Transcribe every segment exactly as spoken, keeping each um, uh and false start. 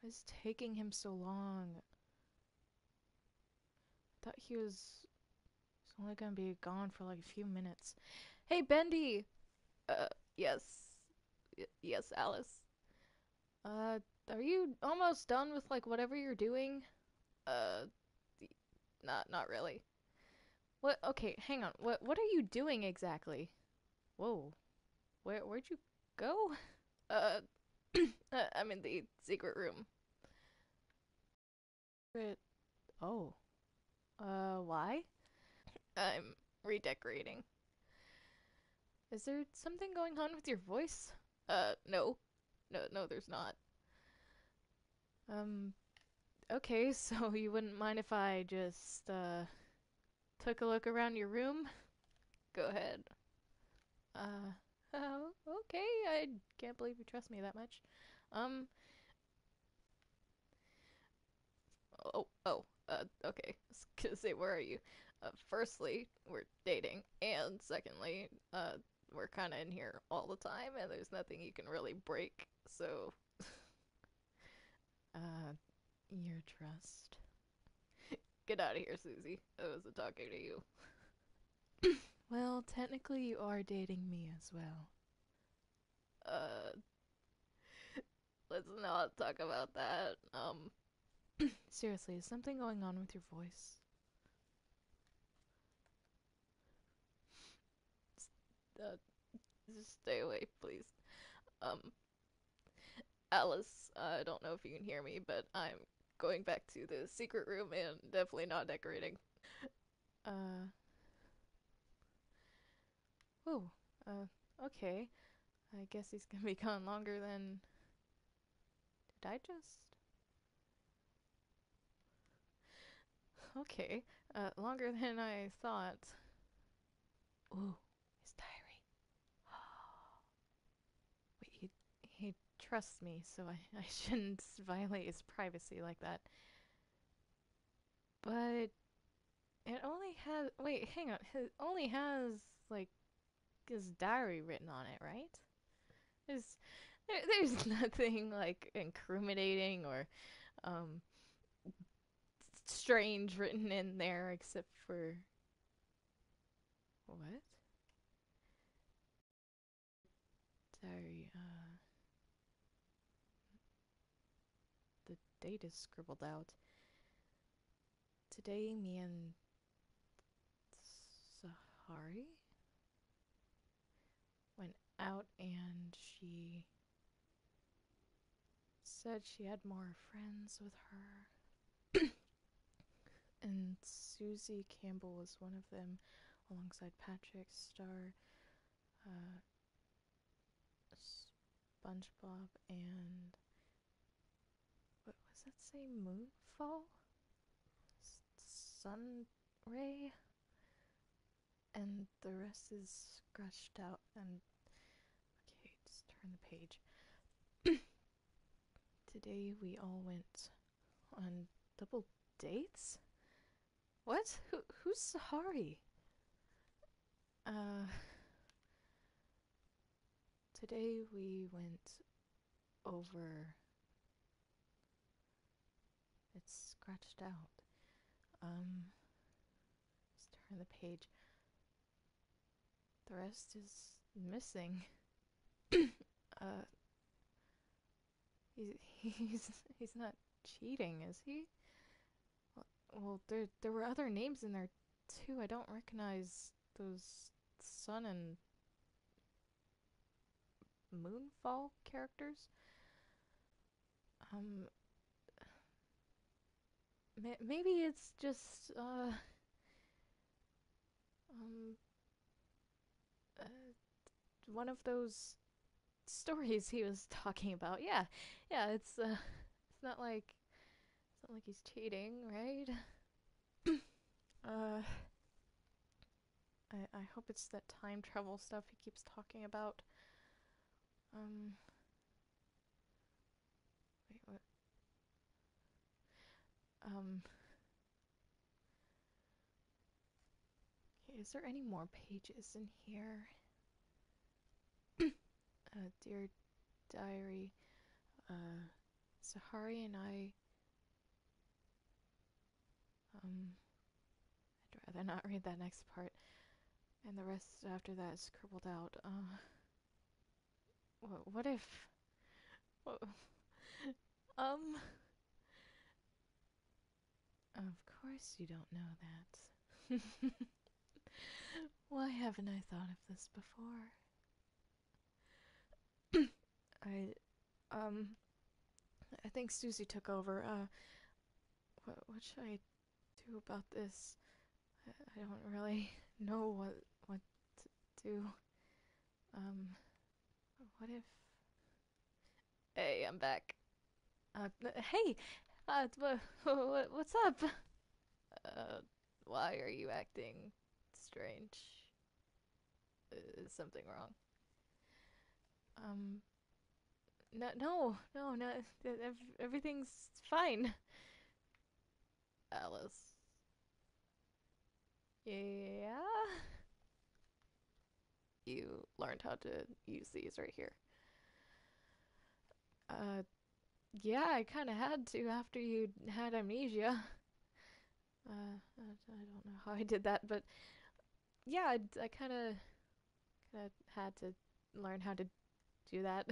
What is taking him so long? I thought he was he's only gonna be gone for like a few minutes. Hey, Bendy! Uh, yes. Y yes, Alice. Uh, are you almost done with, like, whatever you're doing? Uh, not, not really. What, okay, hang on. What, what are you doing exactly? Whoa. Where, where'd you go? Uh, I'm in the secret room. Secret, oh. Uh, why? I'm redecorating. Is there something going on with your voice? Uh, no. No, no, there's not. Um, okay, so you wouldn't mind if I just, uh, took a look around your room? Go ahead. Uh, oh, okay, I can't believe you trust me that much. Um, oh, oh, uh, okay, I was gonna say, where are you? Uh, firstly, we're dating, and secondly, uh, we're kind of in here all the time, and there's nothing you can really break, so... uh, your trust. Get out of here, Susie. I wasn't talking to you. Well, technically you are dating me as well. Uh... Let's not talk about that, um... Seriously, is something going on with your voice? Uh, just stay away, please. Um, Alice, uh, I don't know if you can hear me, but I'm going back to the secret room and definitely not decorating. Uh. Whoa. Uh, okay. I guess he's gonna be gone longer than... Did I just... Okay. Uh, longer than I thought. Ooh. His diary. He trusts me, so I, I shouldn't violate his privacy like that. But it only has... Wait, hang on. It only has, like, his diary written on it, right? There's, there, there's nothing, like, incriminating or um, strange written in there except for... What? Diary, uh... the date is scribbled out. Today, me and Sahari went out and she said she had more friends with her. And Susie Campbell was one of them, alongside Patrick Star, uh, SpongeBob, and... What was that say? Moonfall? Sunray? And the rest is scratched out and... Okay, just turn the page. Today we all went on double dates? What? Who, who's Sahari? Uh... Today we went over... It's scratched out. Um, let's turn the page. The rest is missing. uh, he's, he's he's not cheating, is he? Well, well, there there were other names in there too. I don't recognize those Sun and Moonfall characters. Um. Maybe it's just, uh, um, uh, one of those stories he was talking about. Yeah, yeah, it's, uh, it's not like, it's not like he's cheating, right? uh, I, I hope it's that time travel stuff he keeps talking about. Um, wait, what? Um, is there any more pages in here? uh, dear diary, uh, Sahari and I... Um... I'd rather not read that next part. And the rest after that is scribbled out. Uh... What, what if... What, um... Of course you don't know that. Why haven't I thought of this before? I, um, I think Susie took over. Uh, what, what should I do about this? I, I don't really know what, what to do. Um, what if... Hey, I'm back. Uh, hey! Uh, what's up? Uh, why are you acting strange? Is something wrong? Um, no, no, no, no, everything's fine. Alice. Yeah? You learned how to use these right here. Uh... Yeah, I kind of had to after you had amnesia. Uh, I, I don't know how I did that, but yeah, I, I kind of, kind of had to learn how to do that.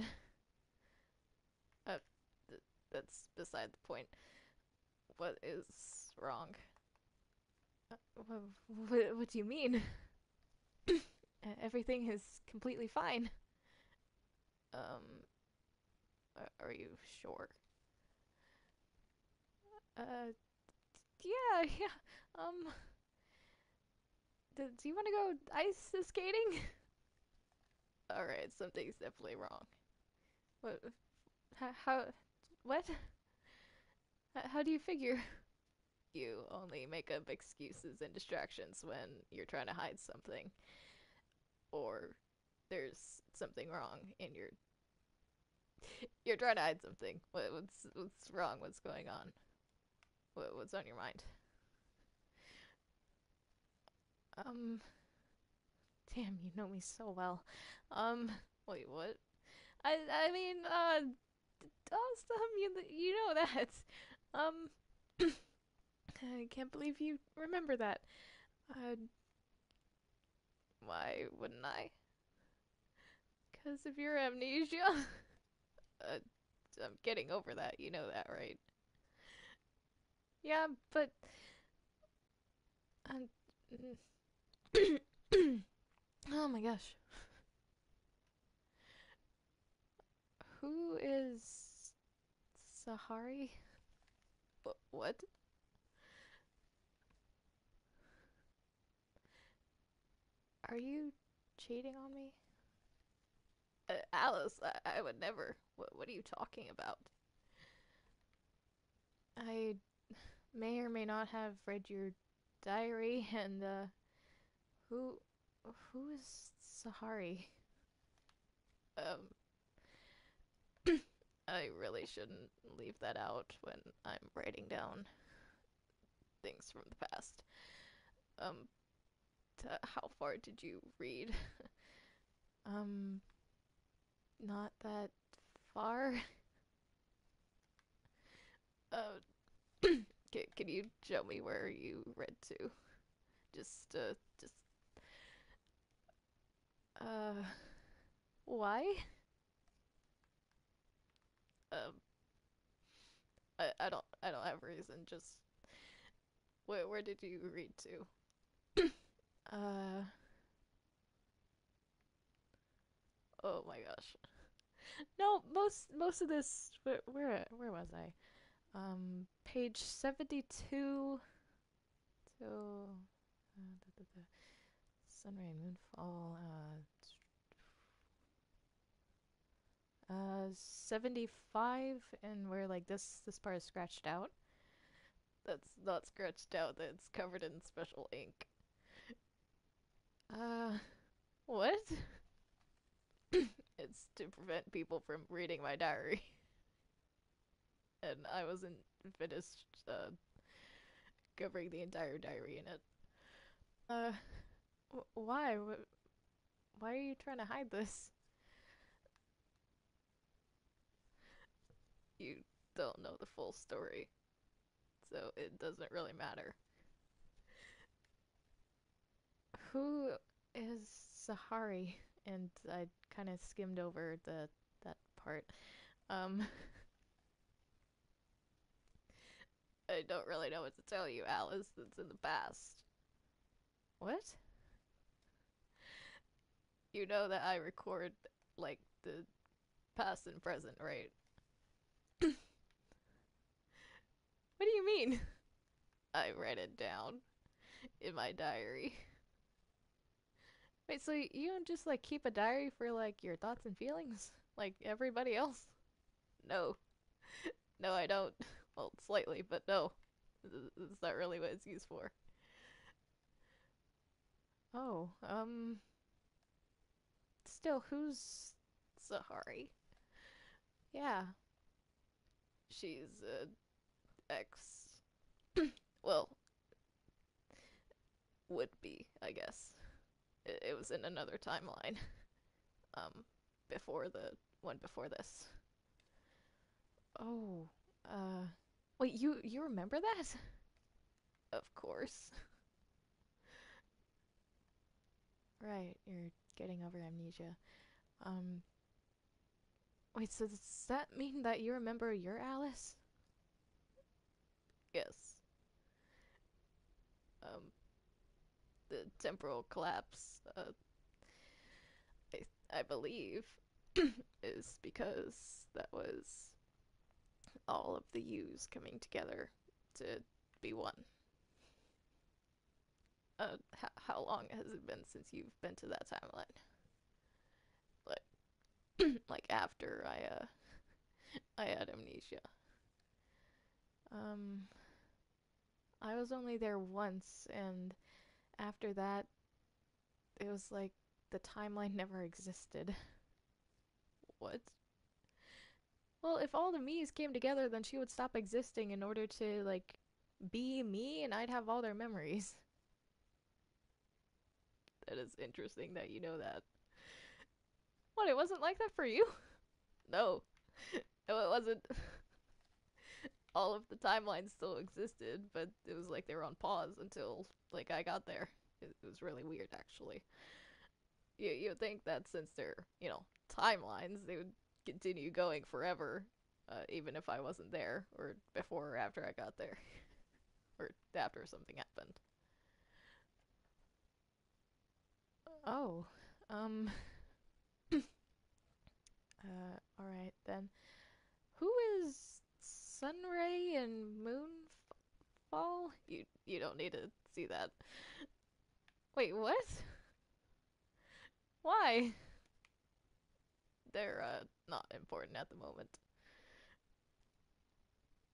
uh, th that's beside the point. What is wrong? Uh, what, what, what do you mean? Everything is completely fine. Um. Are you sure? Uh, yeah, yeah, um... Do, do you want to go ice skating? Alright, something's definitely wrong. What? How? What? How do you figure? You only make up excuses and distractions when you're trying to hide something. Or there's something wrong in your... You're trying to hide something. What, what's what's wrong? What's going on? What, what's on your mind? Um. Damn, you know me so well. Um. Wait, what? I I mean, uh, awesome. You you know that. Um. I can't believe you remember that. Uh. Why wouldn't I? Because of your amnesia. Uh, I'm getting over that, you know that, right? Yeah, but... Um... oh my gosh. Who is... Sahari? What? Are you cheating on me? Uh, Alice, I, I would never. What, what are you talking about? I may or may not have read your diary, and, uh, who, who is Sahari? Um, I really shouldn't leave that out when I'm writing down things from the past. Um, to, how far did you read? um... Not that far. Uh, can, can you show me where you read to? Just, uh, just... Uh... Why? Um... I, I don't, I don't have a reason, just... Where, where did you read to? uh... Oh my gosh. No, most most of this where where, where was I? Um page seventy-two to uh, da, da, da. Sunray and Moonfall uh uh seventy-five, and where like this this part is scratched out. That's not scratched out, that's covered in special ink. Uh what? It's to prevent people from reading my diary. And I wasn't finished uh, covering the entire diary in it. Uh, wh why? Wh why are you trying to hide this? You still know the full story, so it doesn't really matter. Who is Sahari? And I kind of skimmed over the that part. Um, I don't really know what to tell you, Alice. That's in the past. What? You know that I record, like, the past and present, right? What do you mean? I write it down in my diary. Wait, so you don't just, like, keep a diary for, like, your thoughts and feelings? Like everybody else? No. No, I don't. Well, slightly, but no. It's not really what it's used for. Oh, um... still, who's Sahari? Yeah. She's, uh, ex... well... would be, I guess. It, it was in another timeline. um, before the... one before this. Oh, uh... wait, you, you remember that? Of course. Right, you're getting over amnesia. Um... Wait, so does that mean that you remember your Alice? Yes. Um... The temporal collapse, uh... I, I believe, is because that was all of the U's coming together to be one. Uh, h- how long has it been since you've been to that timeline? Like, like after I, uh, I had amnesia. Um, I was only there once, and after that, it was like the timeline never existed. What? Well, if all the me's came together, then she would stop existing in order to, like, be me, and I'd have all their memories. That is interesting that you know that. What, it wasn't like that for you? No. No, it wasn't. All of the timelines still existed, but it was like they were on pause until, like, I got there. It, it was really weird, actually. You, you'd think that since they're, you know, timelines, they would continue going forever, uh, even if I wasn't there, or before or after I got there. Or after something happened. Oh, um... uh, alright then. Who is Sunray and Moonfall? You, you don't need to see that. Wait, what? Why? They're, uh, not important at the moment.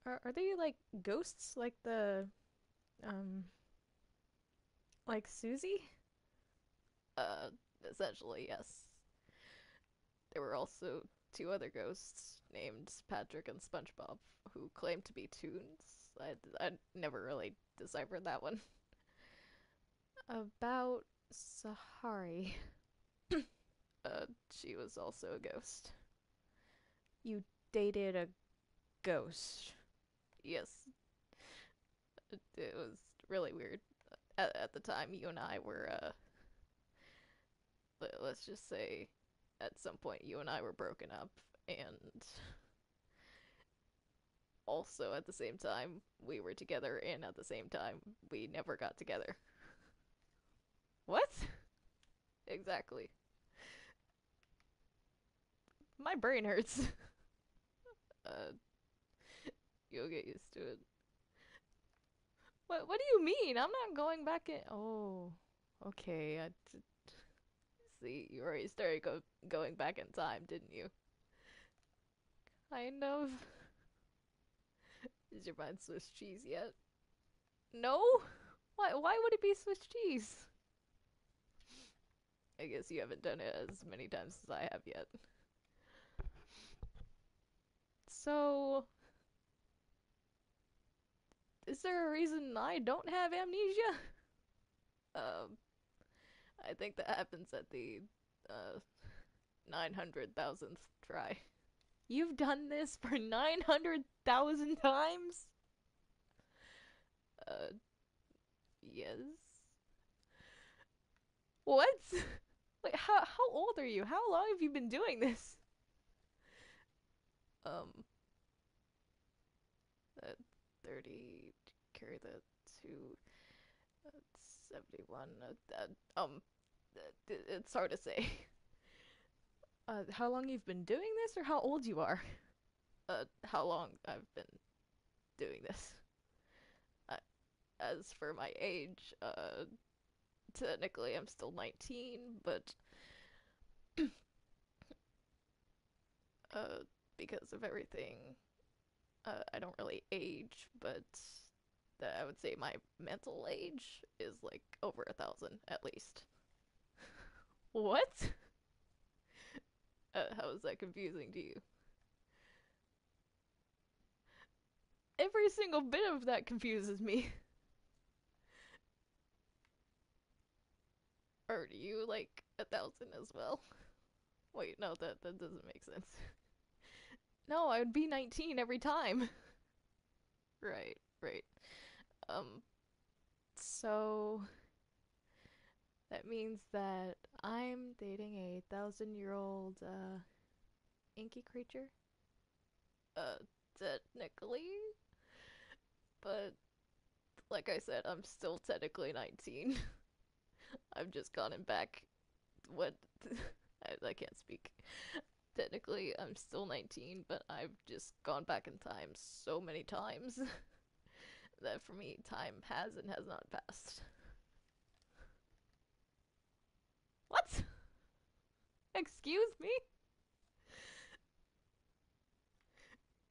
Are, are they, like, ghosts? Like the, um... like Susie? Uh, essentially, yes. There were also two other ghosts named Patrick and SpongeBob, who claimed to be twins. I, I never really deciphered that one. About Sahari... Uh, she was also a ghost. You dated a ghost? Yes. It, it was really weird. At, at the time, you and I were, uh... Let, let's just say, at some point, you and I were broken up, and... also, at the same time, we were together, and at the same time, we never got together. What? Exactly. My brain hurts. uh, you'll get used to it. What What do you mean? I'm not going back in. Oh, okay. I did... See, you already started go going back in time, didn't you? Kind of. Is your mind Swiss cheese yet? No. Why Why would it be Swiss cheese? I guess you haven't done it as many times as I have yet. So, is there a reason I don't have amnesia? Um, I think that happens at the, uh, nine hundred thousandth try. You've done this for nine hundred thousand times? Uh, yes. What? Like, how, how old are you? How long have you been doing this? Um. Uh, thirty, carry the two, uh, seventy-one, uh, that, um, it's hard to say. Uh, how long you've been doing this, or how old you are? Uh, how long I've been doing this. Uh, as for my age, uh, technically I'm still nineteen, but, uh, because of everything, uh, I don't really age, but uh, I would say my mental age is, like, over a thousand, at least. What? Uh, how is that confusing to you? Every single bit of that confuses me. Are you like a thousand as well? Wait, no, that, that doesn't make sense. No, I would be nineteen every time. Right, right. Um, so... That means that I'm dating a thousand-year-old, uh, inky creature? Uh, technically? But, like I said, I'm still technically nineteen. I've just gone and back... What? I, I can't speak. Technically, I'm still nineteen, but I've just gone back in time so many times that for me, time has and has not passed. What? Excuse me?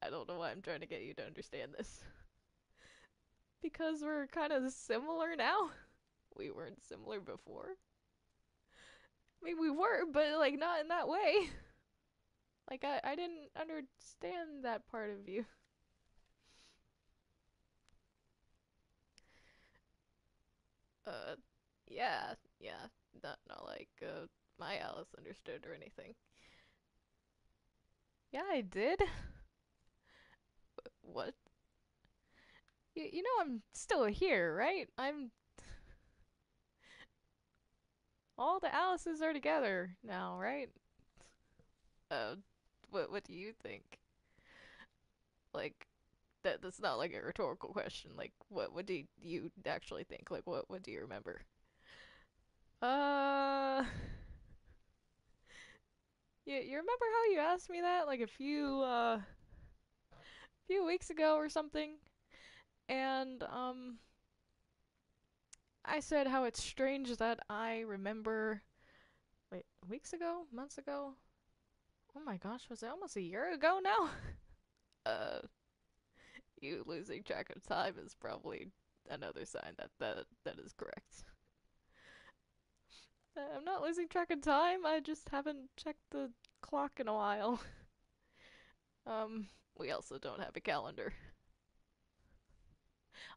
I don't know why I'm trying to get you to understand this. Because we're kind of similar now. We weren't similar before. I mean, we were, but like not in that way. Like I, I didn't understand that part of you. Uh, yeah, yeah. Not, not like, uh, my Alice understood or anything. Yeah, I did. What? You, you know I'm still here, right? I'm... All the Alices are together now, right? Uh, what, what do you think? Like, that that's not like a rhetorical question. Like, what, what do you actually think? Like, what, what do you remember? Uh, you, you remember how you asked me that, like, a few, uh, few weeks ago or something? And, um, I said how it's strange that I remember, wait, weeks ago? Months ago? Oh my gosh, was it almost a year ago now? uh, you losing track of time is probably another sign that that, that is correct. I'm not losing track of time, I just haven't checked the clock in a while. um, we also don't have a calendar.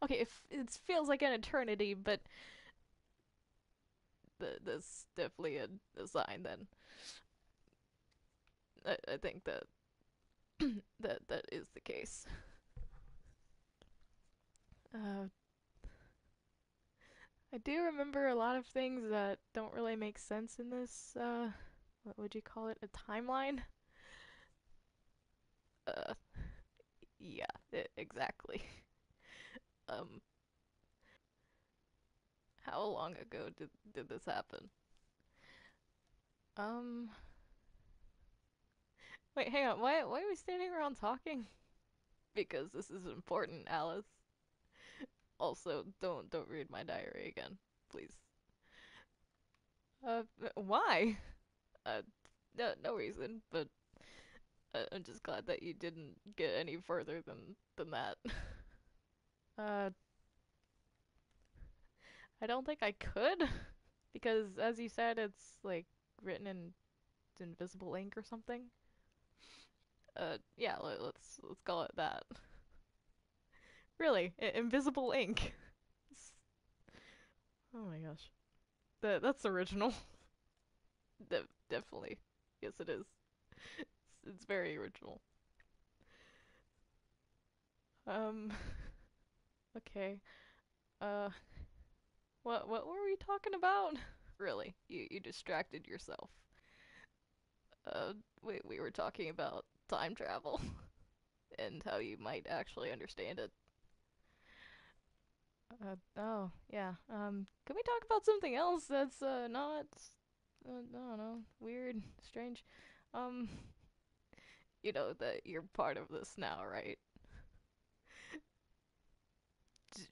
Okay, it, it feels like an eternity, but... Th that's definitely a, a sign, then. I, I think that, that... that is the case. Uh... I do remember a lot of things that don't really make sense in this, uh, what would you call it, a timeline? Uh, yeah, it, exactly. um, how long ago did, did this happen? Um, wait, hang on, why, why are we standing around talking? Because this is important, Alice. Also, don't don't read my diary again, please. Uh, why? Uh, no, no reason, but uh, I'm just glad that you didn't get any further than than that. uh, I don't think I could, because as you said, it's like written in invisible ink or something. Uh, yeah, let's let's call it that. Really, invisible ink. Oh my gosh. That, that's original. De definitely. Yes, it is. it's very original. Um, okay. Uh, what, what were we talking about? Really, you, you distracted yourself. Uh, we, we were talking about time travel and how you might actually understand it. Uh, oh, yeah. Um, can we talk about something else that's, uh, not, uh, I don't know, weird, strange? Um, you know that you're part of this now, right?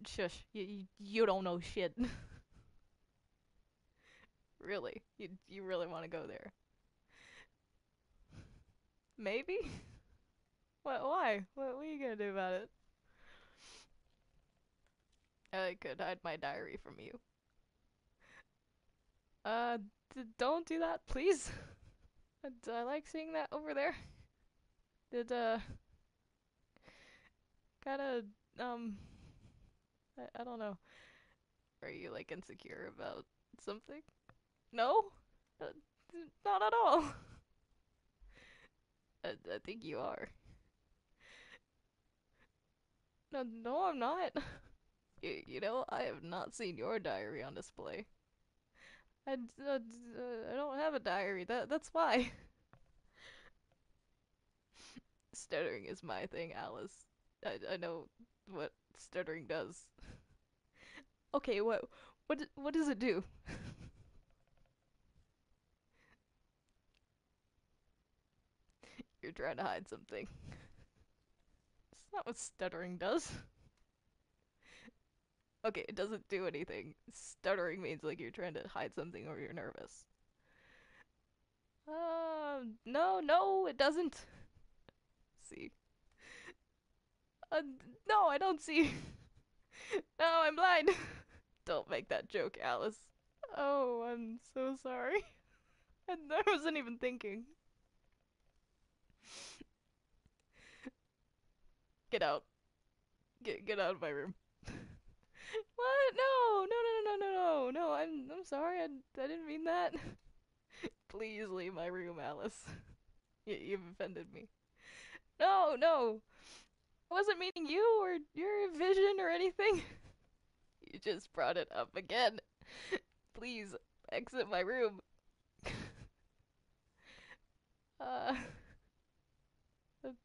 Shush, you, you don't know shit. Really? You, you really want to go there? Maybe? What, why? What, what are you gonna do about it? I could hide my diary from you. Uh, d don't do that, please. I, I like seeing that over there. Did, uh... Kinda, um... I, I don't know. Are you, like, insecure about something? No? Uh, not at all. I, I think you are. No, no, I'm not. You, you know, I have not seen your diary on display. I, uh, I don't have a diary, that, that's why. Stuttering is my thing, Alice. I, I know what stuttering does. Okay, what, what, what does it do? You're trying to hide something. That's not what stuttering does. Okay, it doesn't do anything. Stuttering means like you're trying to hide something or you're nervous. Uh, no, no, it doesn't. See. Uh, no, I don't see. No, I'm blind. Don't make that joke, Alice. Oh, I'm so sorry. I wasn't even thinking. Get out. Get, get out of my room. What? No, no, no, no, no, no, no, I'm, I'm sorry, I, I didn't mean that. Please leave my room, Alice. You, you've offended me. No, no, I wasn't meaning you or your vision or anything. You just brought it up again. Please, exit my room. uh,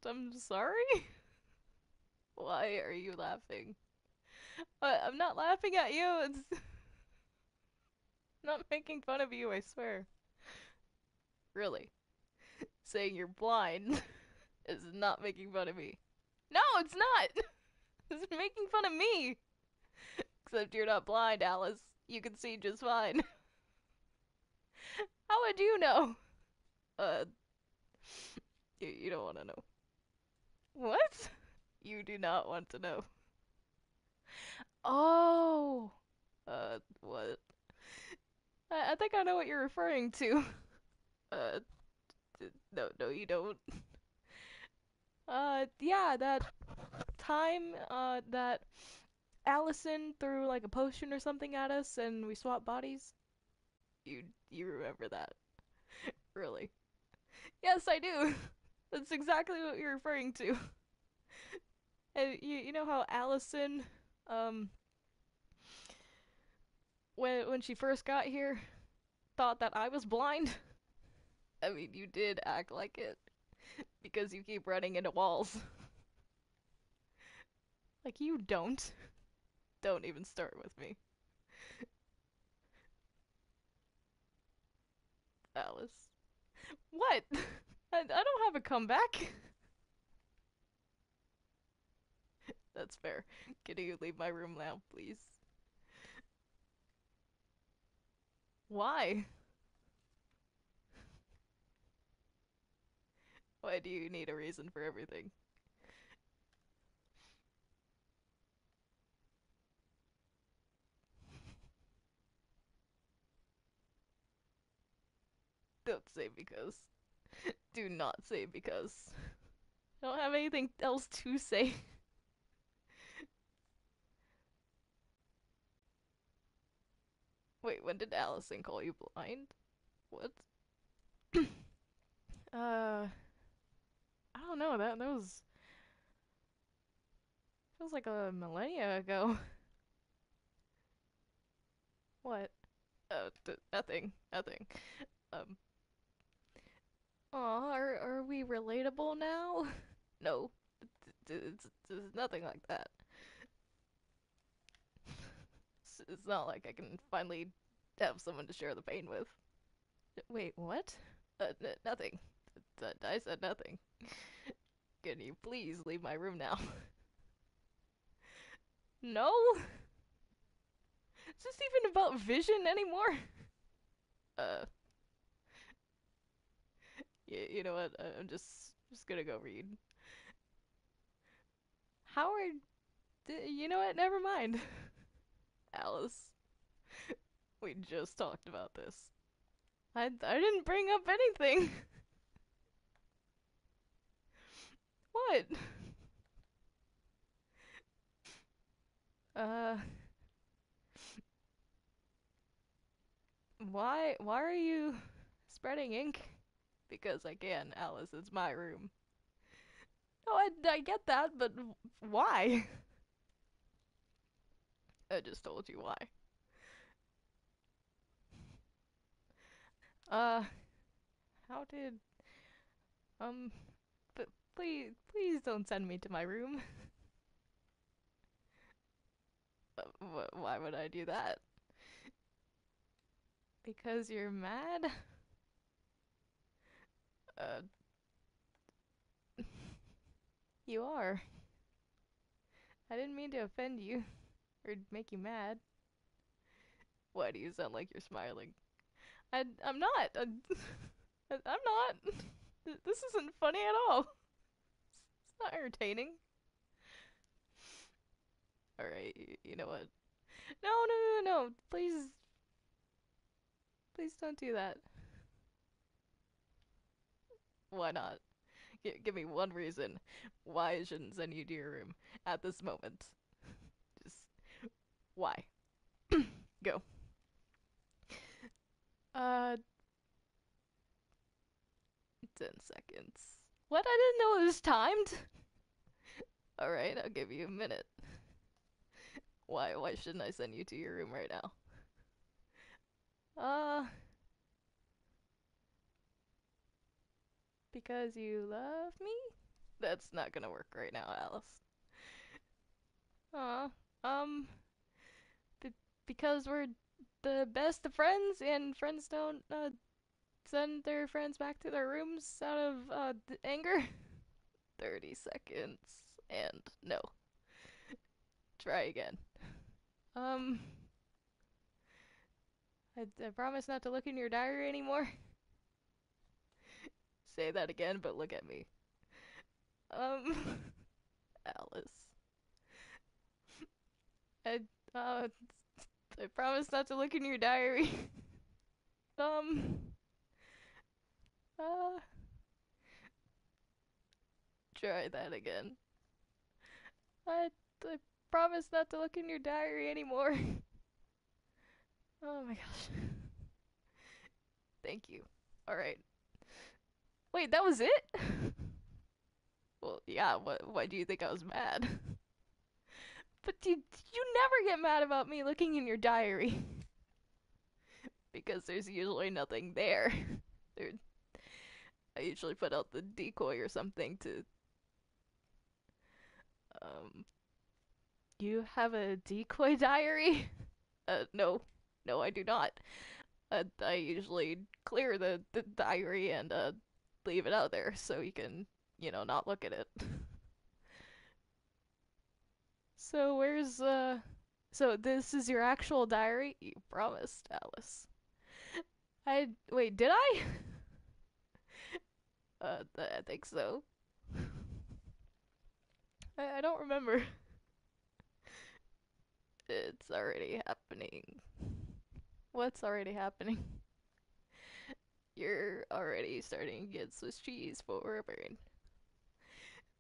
I'm sorry? Why are you laughing? I'm not laughing at you, it's not making fun of you, I swear. Really. Saying you're blind is not making fun of me. No, it's not! It's making fun of me! Except you're not blind, Alice. You can see just fine. How would you know? Uh, you, you don't want to know. What? You do not want to know. Oh, uh, what? I, I think I know what you're referring to. Uh, no, no, you don't. Uh, yeah, that time, uh, that Allison threw, like, a potion or something at us and we swapped bodies. You, you remember that. Really? Yes, I do. That's exactly what you're referring to. And you, you know how Allison... Um, when, when she first got here, thought that I was blind. I mean, you did act like it, because you keep running into walls. Like, you don't. Don't even start with me. Alice. What? I, I don't have a comeback. That's fair. Can you leave my room now, please? Why? Why do you need a reason for everything? Don't say because. Do not say because. I don't have anything else to say. Wait, when did Allison call you blind? What? uh, I don't know, that, that was... feels like a millennia ago. What? Oh, d nothing. Nothing. Um. Aw, are, are we relatable now? No. It's, it's nothing like that. It's, it's not like I can finally have someone to share the pain with. Wait, what? Uh, n nothing. I said nothing. Can you please leave my room now? No? Is this even about vision anymore? Uh. Y you know what? I'm just just gonna go read. Howard. D you know what? Never mind. Alice. We just talked about this. I, I didn't bring up anything. What? Uh. Why why are you spreading ink? Because I can, Alice, it's my room. No, I, I get that, but why? I just told you why. Uh, how did... Um, but please, please don't send me to my room. Wh- why would I do that? Because you're mad? Uh... You are. I didn't mean to offend you. Or make you mad. Why do you sound like you're smiling? I, I'm not! I, I'm not! This isn't funny at all! It's not entertaining. Alright, you know what? No, no, no, no, no! Please... Please don't do that. Why not? G give me one reason why I shouldn't send you to your room at this moment. Just... why? Go. Uh... Ten seconds. What? I didn't know it was timed! Alright, I'll give you a minute. Why, why shouldn't I send you to your room right now? Uh, because you love me? That's not gonna work right now, Alice. Uh, um, b because we're the best of friends, and friends don't, uh, send their friends back to their rooms out of, uh, d anger? thirty seconds, and no. Try again. Um... I, I promise not to look in your diary anymore. Say that again, but look at me. Um, Alice. I, uh, I promise not to look in your diary. um, uh, try that again. I, I promise not to look in your diary anymore. Oh my gosh. Thank you. Alright. Wait, that was it? Well, yeah, what, why do you think I was mad? But you, you never get mad about me looking in your diary. Because there's usually nothing there. there. I usually put out the decoy or something to... Um... You have a decoy diary? Uh, no. No, I do not. Uh, I usually clear the, the diary and uh, leave it out there so you can, you know, not look at it. So where's, uh... So this is your actual diary? You promised, Alice. I... Wait, did I? uh, I think so. I, I don't remember. It's already happening. What's already happening? You're already starting to get Swiss cheese for a brain.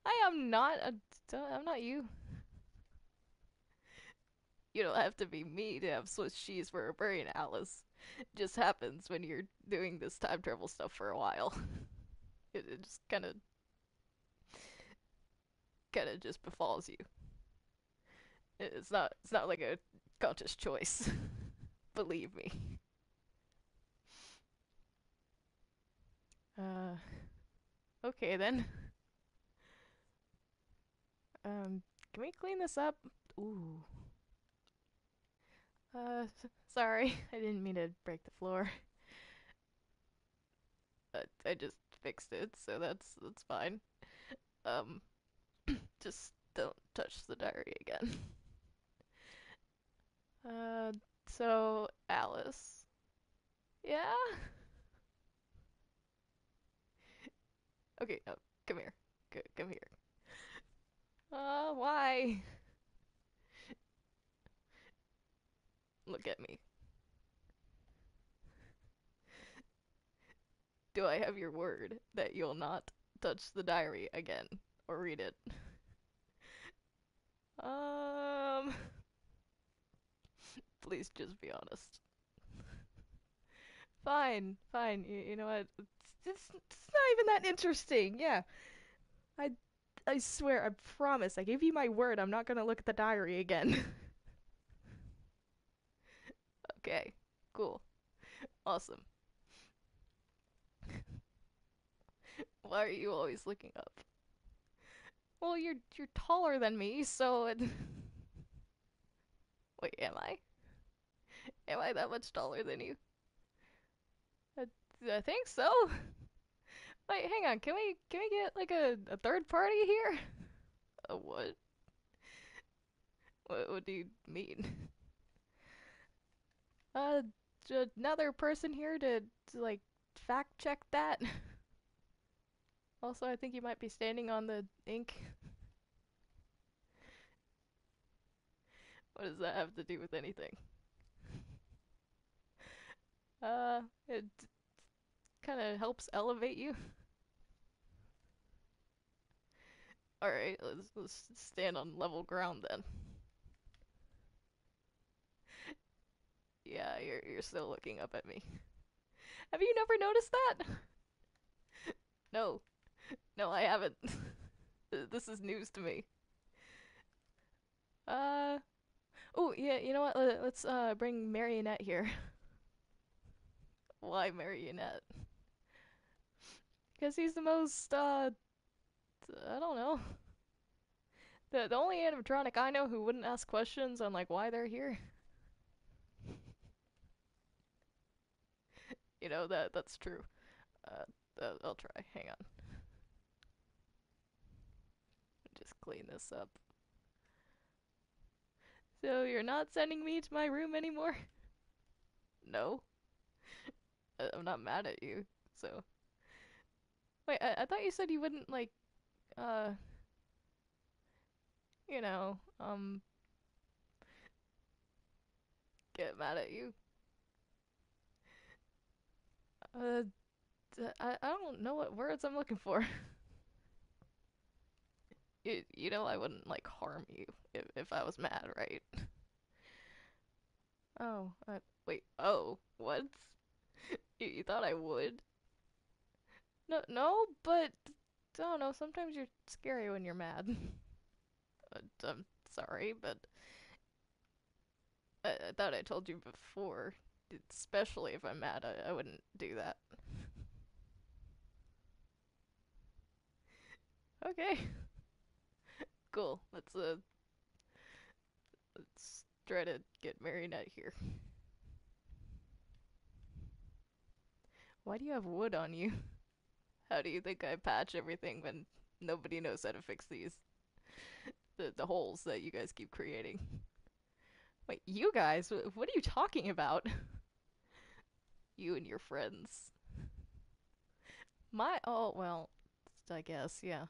I am not a, I'm not you. You don't have to be me to have Swiss cheese for a brain, Alice. It just happens when you're doing this time travel stuff for a while. It, it just kind of kind of just befalls you. It's not, it's not like a conscious choice. Believe me. Uh, okay then. Um, can we clean this up? Ooh. Uh, sorry, I didn't mean to break the floor. I, I just fixed it, so that's that's fine. Um, just don't touch the diary again. Uh, so Alice, yeah. Okay, no, come here. C come here. Uh, why? Look at me. Do I have your word that you'll not touch the diary again or read it? Um, please just be honest. Fine, fine. You, you know what? It's, it's not even that interesting. Yeah, I, I swear, I promise. I gave you my word. I'm not gonna look at the diary again. Okay, cool, awesome. Why are you always looking up? Well, you're you're taller than me, so. It Wait, am I? Am I that much taller than you? I, I think so. Wait, hang on. Can we can we get like a a third party here? A what? What, what do you mean? Uh, another person here to, to, like, fact check that. Also, I think you might be standing on the ink. What does that have to do with anything? Uh, it kind of helps elevate you. Alright, let's, let's stand on level ground then. Yeah, you're, you're still looking up at me. Have you never noticed that? No. No, I haven't. This is news to me. Uh... Oh, yeah, you know what? Let's uh, bring Marionette here. Why Marionette? Because he's the most, uh... I don't know. The, the only animatronic I know who wouldn't ask questions on, like, why they're here. You know, that that's true. Uh, uh, I'll try. Hang on. Just clean this up. So you're not sending me to my room anymore? No. I I'm not mad at you, so. Wait, I, I thought you said you wouldn't, like, uh, you know, um, get mad at you. Uh, I, I don't know what words I'm looking for. you, you know I wouldn't, like, harm you if, if I was mad, right? Oh, uh, wait, oh, what? you, you thought I would? No, no, but, I don't know, sometimes you're scary when you're mad. I'm sorry, but I, I thought I told you before. Especially if I'm mad, I, I wouldn't do that. Okay. Cool. Let's, uh... Let's try to get Marionette here. Why do you have wood on you? How do you think I patch everything when nobody knows how to fix these? The, the holes that you guys keep creating. Wait, you guys? What are you talking about? You and your friends. My, oh, well, I guess, yeah.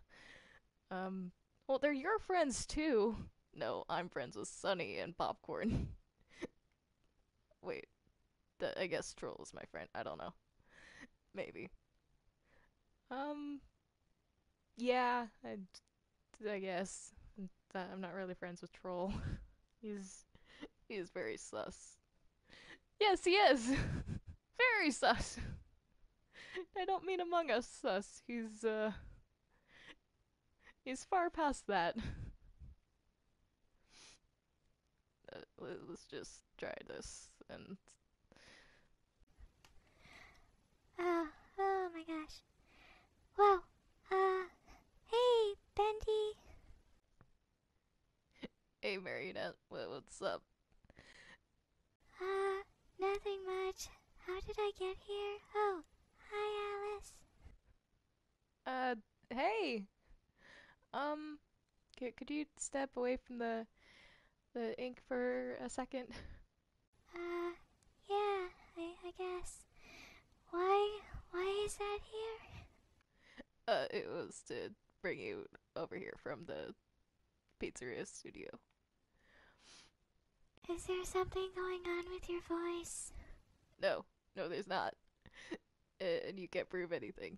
Um, well, they're your friends, too. No, I'm friends with Sunny and Popcorn. Wait, the, I guess Troll is my friend. I don't know. Maybe. Um, yeah, I, I guess. I'm not really friends with Troll. He's, he is very sus. Yes, he is! Very sus. I don't mean Among Us sus. He's, uh... He's far past that. uh, let's just try this and... Oh, oh my gosh. Wow. Uh, hey, Bendy. Hey, Marionette. What's up? Uh, nothing much. How did I get here? Oh, hi, Alice. Uh, hey. Um, could, could you step away from the the ink for a second? Uh, yeah, I, I guess. Why, why is that here? Uh, it was to bring you over here from the Pizzeria Studio. Is there something going on with your voice? No, no there's not. And you can't prove anything.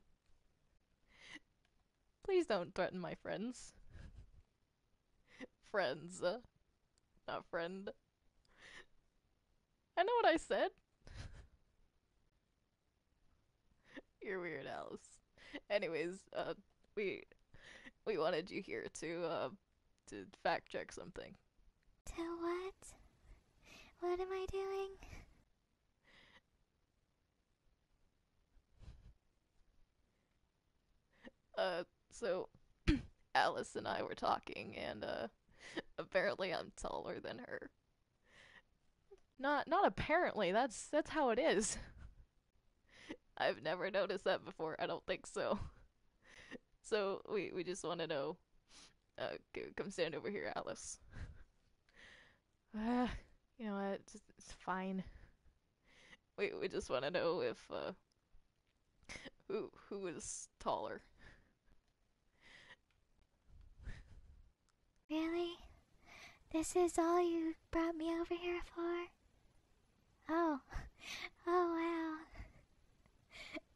Please don't threaten my friends. Friends. Uh, not friend. I know what I said. You're weird, Alice. Anyways, uh, we we wanted you here to uh, to fact check something. To what? What am I doing? Uh, so Alice and I were talking, and uh, apparently I'm taller than her. Not not apparently. That's that's how it is. I've never noticed that before. I don't think so. So we we just want to know. Uh, come stand over here, Alice. Uh, you know what? It's, it's fine. We we just want to know if uh, who who is taller. Really? This is all you brought me over here for? Oh, oh wow.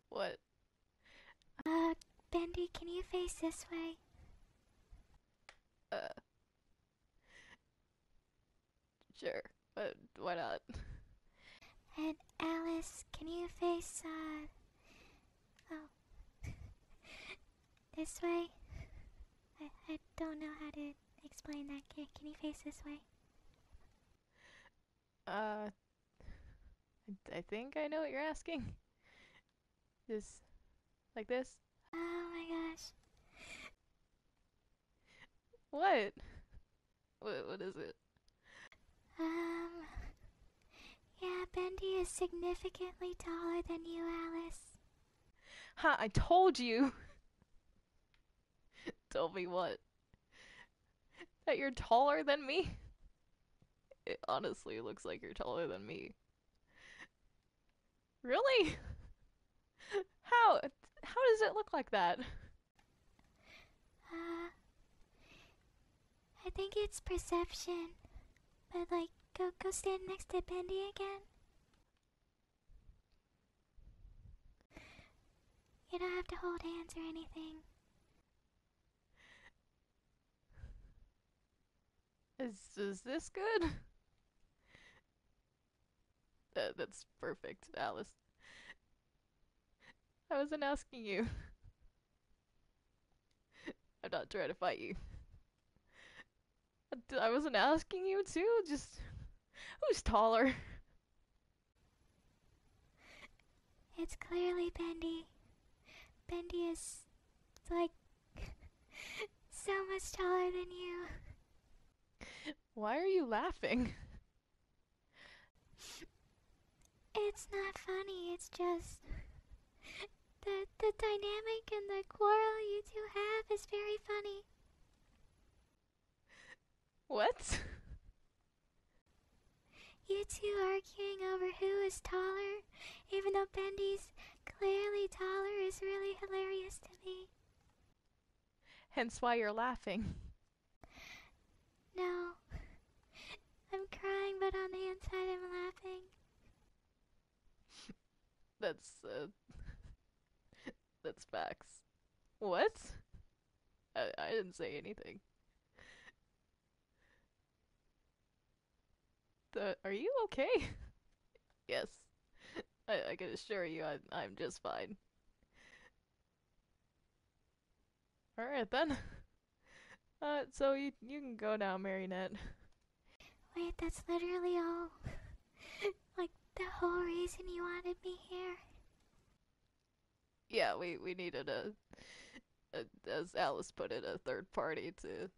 What? Uh, Bendy, can you face this way? Uh... Sure, but why not? And Alice, can you face, uh... oh... this way? I, I don't know how to explain that. Can, can you face this way? Uh... I think I know what you're asking. This, like this? Oh my gosh. What? What, what is it? Um, yeah, Bendy is significantly taller than you, Alice. Ha, I told you! Told me what? That you're taller than me? It honestly looks like you're taller than me. Really? How? How does it look like that? Uh, I think it's perception. But like, go go stand next to Bendy again. You don't have to hold hands or anything. Is is this good? Uh, that's perfect, Alice. I wasn't asking you. I'm not trying to fight you. I wasn't asking you to, just... Who's taller? It's clearly Bendy. Bendy is... like... so much taller than you. Why are you laughing? It's not funny, it's just... The, the dynamic and the quarrel you two have is very funny. What? You two arguing over who is taller, even though Bendy's clearly taller, is really hilarious to me. Hence why you're laughing. No. I'm crying, but on the inside I'm laughing. That's, uh... That's facts. What? I, I didn't say anything. The, are you okay? Yes. I, I can assure you I, I'm just fine. Alright then. Uh, so you you can go now, Marionette. Wait, that's literally all. Like the whole reason you wanted me here. Yeah, we we needed a, a as Alice put it, a third party to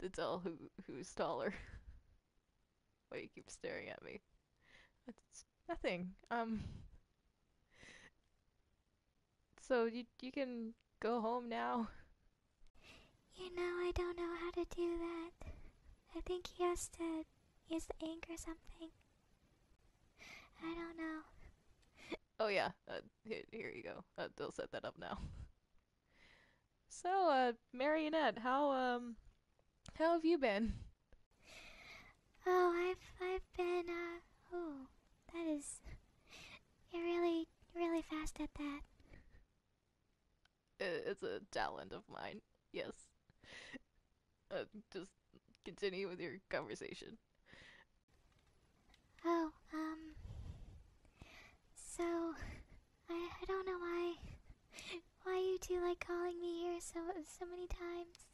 to tell who who's taller. Why you keep staring at me? It's nothing. Um. So you you can go home now. You know, I don't know how to do that. I think he has to use the ink or something. I don't know. Oh yeah, uh, here, here you go. Uh, they'll set that up now. So, uh, Marionette, how um, how have you been? Oh, I've I've been uh, oh, that is, you're really really fast at that. It's a talent of mine. Yes. Uh, just continue with your conversation. Oh, um. So, I I don't know why why you two like calling me here so so many times.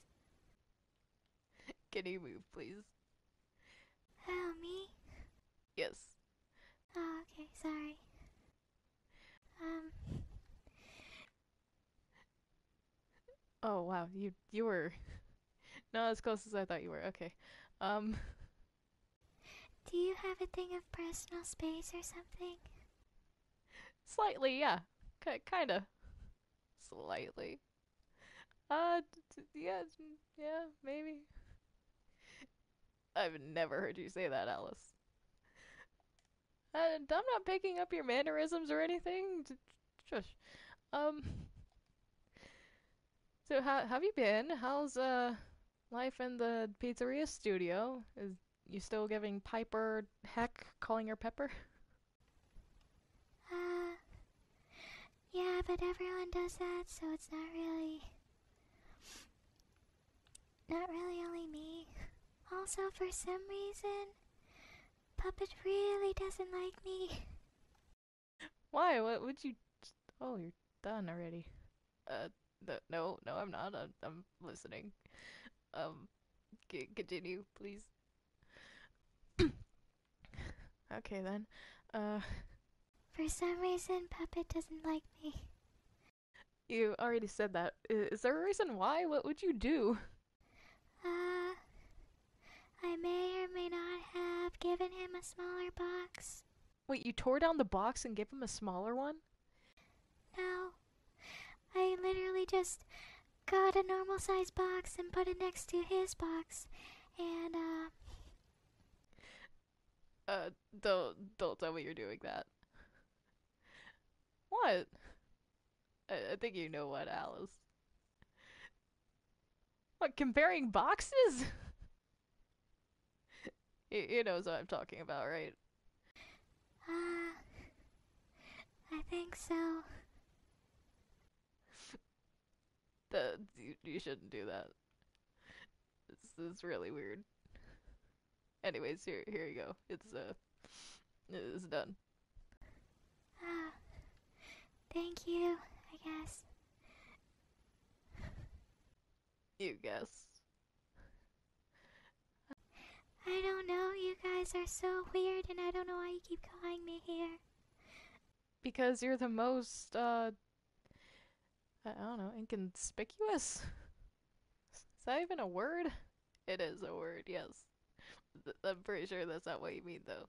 Can you move, please? Oh, me? Yes. Oh, okay. Sorry. Um. Oh wow, you you were not as close as I thought you were. Okay. Um Do you have a thing of personal space or something? Slightly, yeah. K kinda. Slightly. Uh d yeah, yeah, maybe. I've never heard you say that, Alice. Uh, I'm not picking up your mannerisms or anything. Shush. Um So how have you been? How's uh life in the pizzeria studio? Is you still giving Piper heck, calling her Pepper? Uh yeah, but everyone does that, so it's not really not really only me. Also, for some reason, Puppet really doesn't like me. Why? What would you? Oh, you're done already. Uh. No, no, I'm not. I'm, I'm listening. Um, c continue, please. Okay, then. Uh, For some reason, Puppet doesn't like me. You already said that. Is, is there a reason why? What would you do? Uh, I may or may not have given him a smaller box. Wait, you tore down the box and gave him a smaller one? No. I literally just got a normal size box and put it next to his box, and uh. Uh, don't don't tell me you're doing that. What? I, I think you know what, Alice. What, comparing boxes? you, you know what I'm talking about, right? Uh, I think so. The, you, you shouldn't do that. This is really weird. Anyways, here here you go. It's uh, it's done. Ah, uh, thank you. I guess. You guess. I don't know. You guys are so weird, and I don't know why you keep calling me here. Because you're the most uh. I don't know, inconspicuous? Is that even a word? It is a word, yes. Th I'm pretty sure that's not what you mean, though.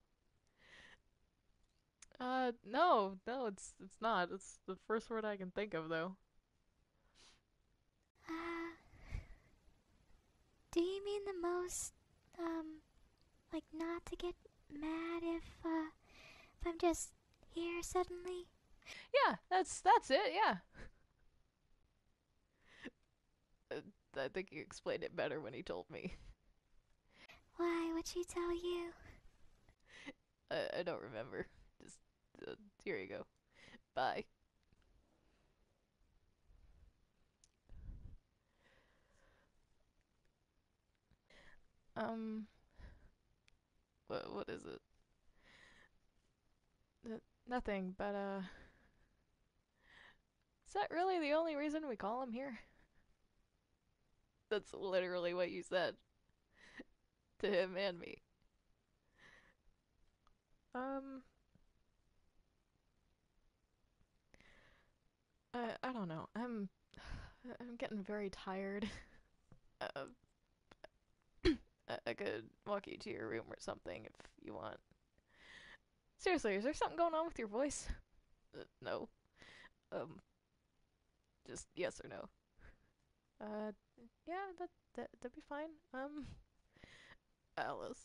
Uh, no, no, it's it's not. It's the first word I can think of, though. Uh, do you mean the most, um, like not to get mad if, uh, if I'm just here suddenly? Yeah, that's, that's it, yeah. I think you explained it better when he told me. Why? What'd she tell you? I, I don't remember. Just, uh, here you go. Bye. Um. What, what is it? N nothing, but, uh. Is that really the only reason we call him here? That's literally what you said. To him and me. Um... Uh, I don't know. I'm... I'm getting very tired. uh, I could walk you to your room or something if you want. Seriously, is there something going on with your voice? Uh, no. Um... Just yes or no. Uh, yeah, that, that, that'd be fine. Um, Alice.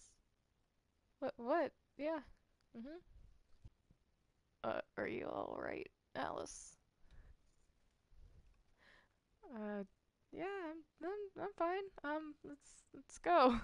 What, what? Yeah. Mm-hmm. Uh, are you alright, Alice? Uh, yeah, I'm, I'm, I'm fine. Um, let's, let's go.